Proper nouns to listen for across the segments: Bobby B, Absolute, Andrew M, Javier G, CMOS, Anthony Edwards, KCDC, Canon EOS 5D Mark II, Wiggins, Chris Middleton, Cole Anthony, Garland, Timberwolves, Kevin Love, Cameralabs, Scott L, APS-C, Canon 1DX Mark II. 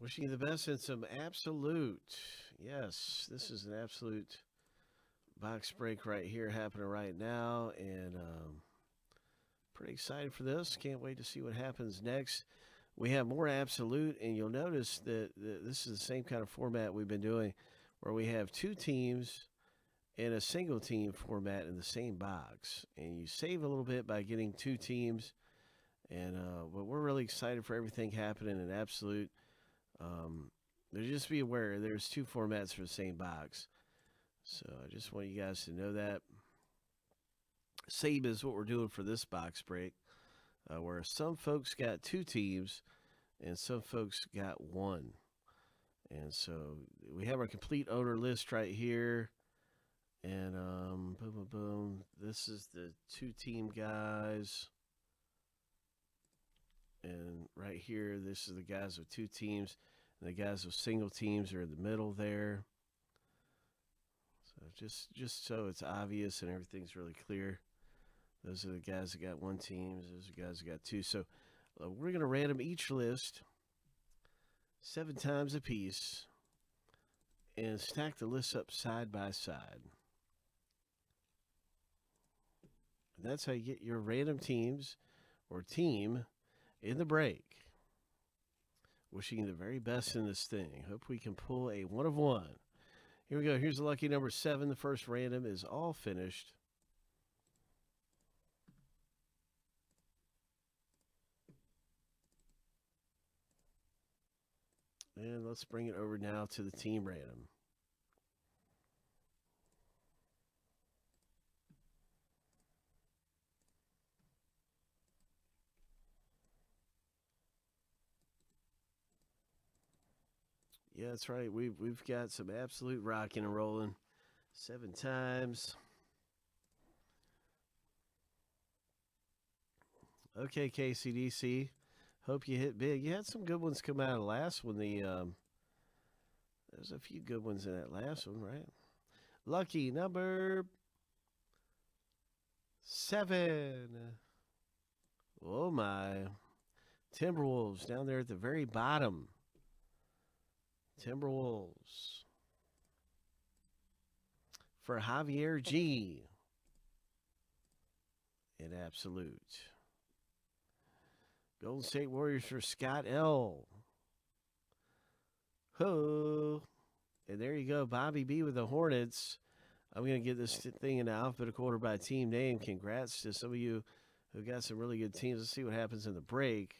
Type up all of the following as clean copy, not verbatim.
Wishing you the best in some Absolute. Yes, this is an Absolute box break right here happening right now. And pretty excited for this. Can't wait to see what happens next. We have more Absolute, and you'll notice that this is the same kind of format we've been doing where we have two teams in a single team format in the same box. And you save a little bit by getting two teams. And but we're really excited for everything happening in Absolute. Just be aware, there's two formats for the same box. So I just want you guys to know that. Same is what we're doing for this box break, where some folks got two teams and some folks got one. And so we have our complete owner list right here. And boom, boom, boom. This is the two-team guys. And right here, this is the guys with two teams. And the guys with single teams are in the middle there. So just so it's obvious and everything's really clear. Those are the guys that got one team. Those are the guys that got two. So we're going to random each list 7 times a piece and stack the lists up side by side. And that's how you get your random teams or team in the break. Wishing you the very best in this thing. Hope we can pull a one of one. Here we go. Here's the lucky number 7. The first random is all finished. And let's bring it over now to the team random. Yeah, that's right. We've got some Absolute rocking and rolling 7 times. Okay, KCDC. Hope you hit big. You had some good ones come out of last one. The there's a few good ones in that last one, right? Lucky number 7. Oh my, Timberwolves down there at the very bottom. Timberwolves for Javier G in Absolute. Golden State Warriors for Scott L. Ho! And there you go. Bobby B with the Hornets. I'm going to get this thing in alphabetical order by team name. Congrats to some of you who got some really good teams. Let's see what happens in the break.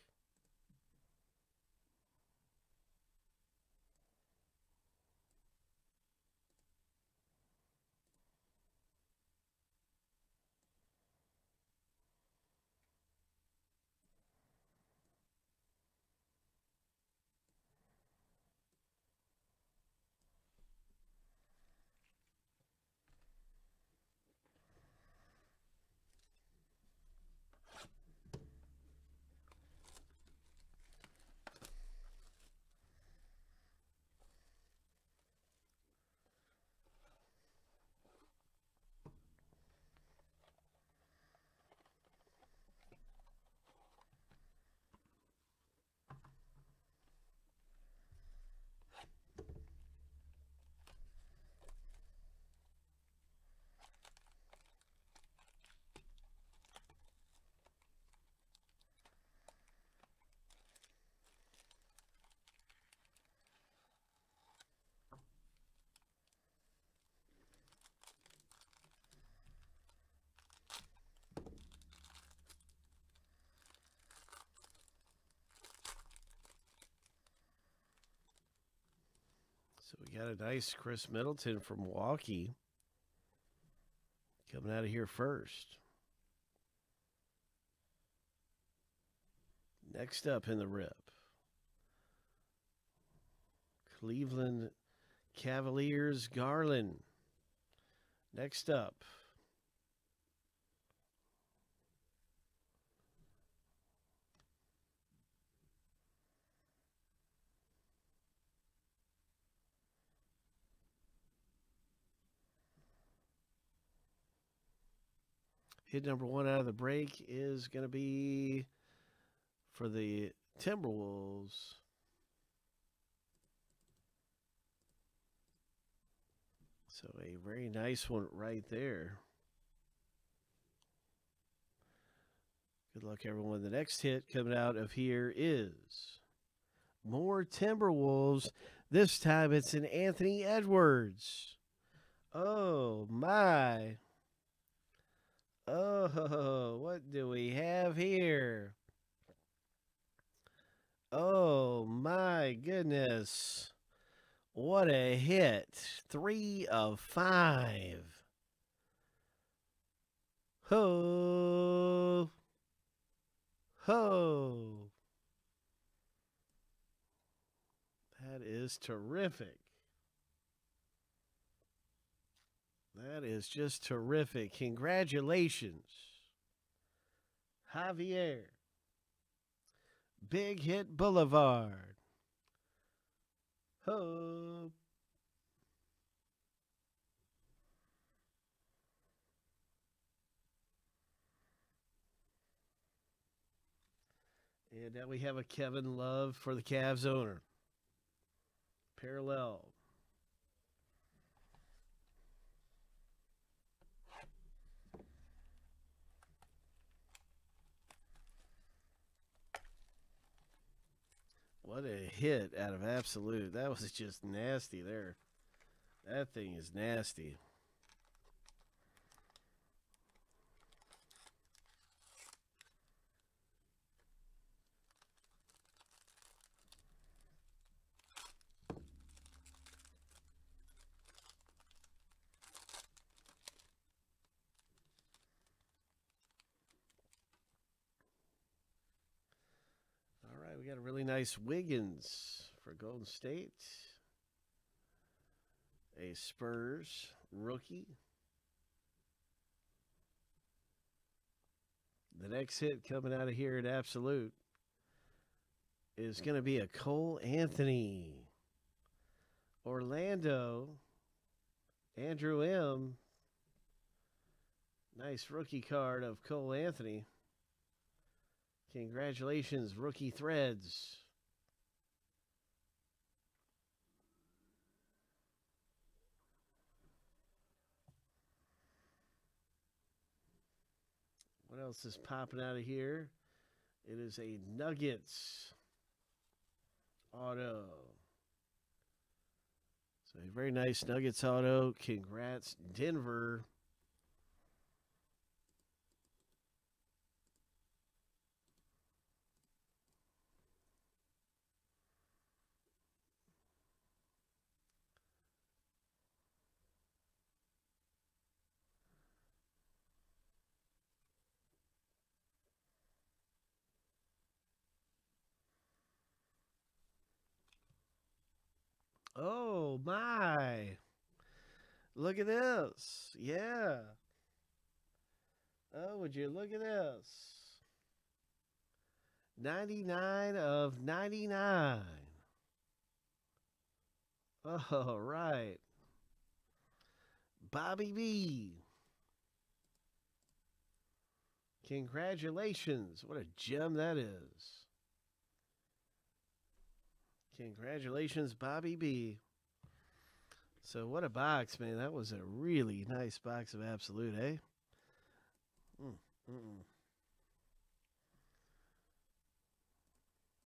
So we got a nice Chris Middleton from Milwaukee coming out of here first. Next up in the rip, Cleveland Cavaliers Garland. Next up, hit number 1 out of the break is going to be for the Timberwolves. So a very nice one right there. Good luck, everyone. The next hit coming out of here is more Timberwolves. This time it's an Anthony Edwards. Oh, my. Oh, what do we have here? Oh, my goodness. What a hit. 3 of 5. Ho. Ho. That is terrific. That is just terrific. Congratulations, Javier. Big Hit Boulevard. Ho. And now we have a Kevin Love for the Cavs owner. Parallel. What a hit out of Absolute. That was just nasty there. That thing is nasty. We got a really nice Wiggins for Golden State. A Spurs rookie. The next hit coming out of here at Absolute is going to be a Cole Anthony. Orlando. Andrew M. Nice rookie card of Cole Anthony. Congratulations, Rookie Threads. What else is popping out of here? It is a Nuggets auto. So a very nice Nuggets auto. Congrats, Denver. Oh, my. Look at this. Yeah. Oh, would you look at this. 99 of 99. All right. Bobby B. Congratulations. What a gem that is. Congratulations, Bobby B. So what a box, man. That was a really nice box of Absolute, eh?